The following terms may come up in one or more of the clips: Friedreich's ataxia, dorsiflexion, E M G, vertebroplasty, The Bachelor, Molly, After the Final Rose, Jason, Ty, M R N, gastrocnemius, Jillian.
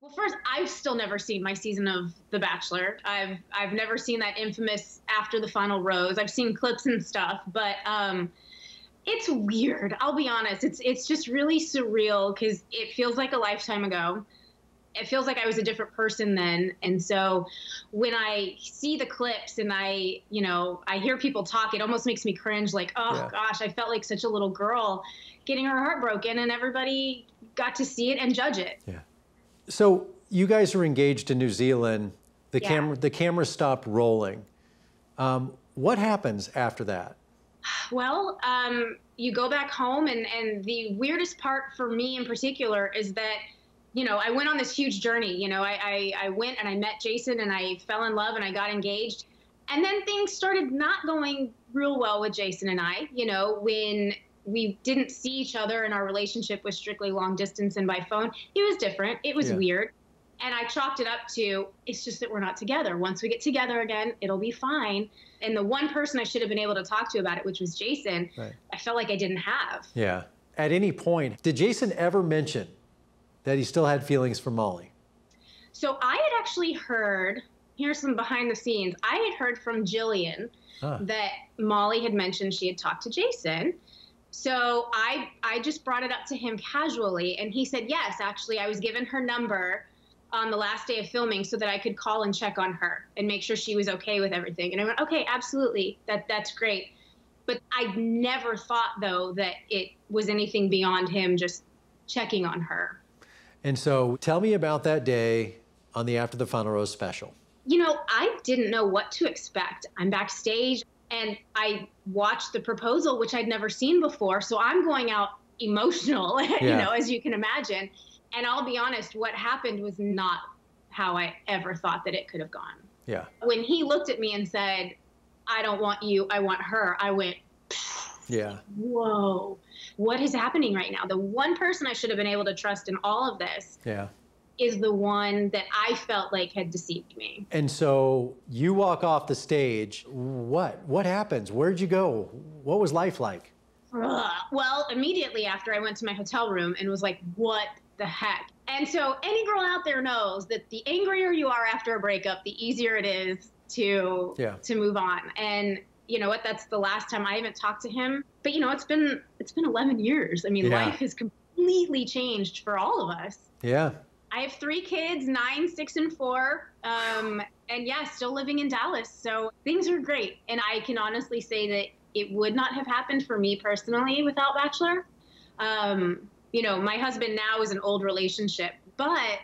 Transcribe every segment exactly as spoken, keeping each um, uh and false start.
Well, first, I've still never seen my season of The Bachelor. I've I've never seen that infamous After the Final Rose. I've seen clips and stuff, but um, it's weird. I'll be honest. It's it's just really surreal because it feels like a lifetime ago. It feels like I was a different person then. And so when I see the clips and I, you know, I hear people talk, it almost makes me cringe. Like, oh, yeah. gosh, I felt like such a little girl getting her heart broken, and everybody got to see it and judge it. Yeah. So you guys are engaged in New Zealand. The yeah. camera, the camera stopped rolling. Um, what happens after that? Well, um, you go back home, and, and the weirdest part for me in particular is that, you know, I went on this huge journey. You know, I, I, I went and I met Jason, and I fell in love, and I got engaged. And then things started not going real well with Jason and I, you know, when we didn't see each other, and our relationship was strictly long distance and by phone. It was different. It was yeah. weird. And I chalked it up to, it's just that we're not together. Once we get together again, it'll be fine. And the one person I should have been able to talk to about it, which was Jason, right. I felt like I didn't have. Yeah. At any point, did Jason ever mention that he still had feelings for Molly? So I had actually heard, here's some behind the scenes, I had heard from Jillian huh. that Molly had mentioned she had talked to Jason. So I, I just brought it up to him casually, and he said, yes, actually, I was given her number on the last day of filming so that I could call and check on her and make sure she was okay with everything. And I went, okay, absolutely, that, that's great. But I never thought, though, that it was anything beyond him just checking on her. And so tell me about that day on the After the Final Rose special. You know, I didn't know what to expect. I'm backstage, and I watched the proposal, which I'd never seen before. So I'm going out emotional, yeah. you know, as you can imagine. And I'll be honest, what happened was not how I ever thought that it could have gone. Yeah. When he looked at me and said, I don't want you, I want her, I went, yeah. whoa, what is happening right now? The one person I should have been able to trust in all of this yeah. is the one that I felt like had deceived me. And so you walk off the stage. What? What happens? Where'd you go? What was life like? Ugh. Well, immediately after, I went to my hotel room and was like, what the heck? And so any girl out there knows that the angrier you are after a breakup, the easier it is to, yeah. to move on. And you know what, that's the last time I haven't talked to him. But you know, it's been it's been eleven years. I mean, yeah. life has completely changed for all of us. Yeah. I have three kids, nine, six, and four. Um, and yeah, still living in Dallas. So things are great. And I can honestly say that it would not have happened for me personally without Bachelor. Um, you know, my husband now is an old relationship. But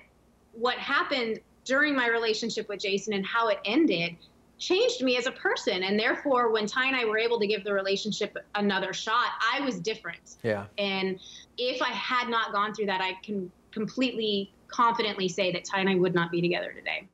what happened during my relationship with Jason and how it ended changed me as a person, and therefore when Ty and I were able to give the relationship another shot, I was different. Yeah. And if I had not gone through that, I can completely confidently say that Ty and I would not be together today.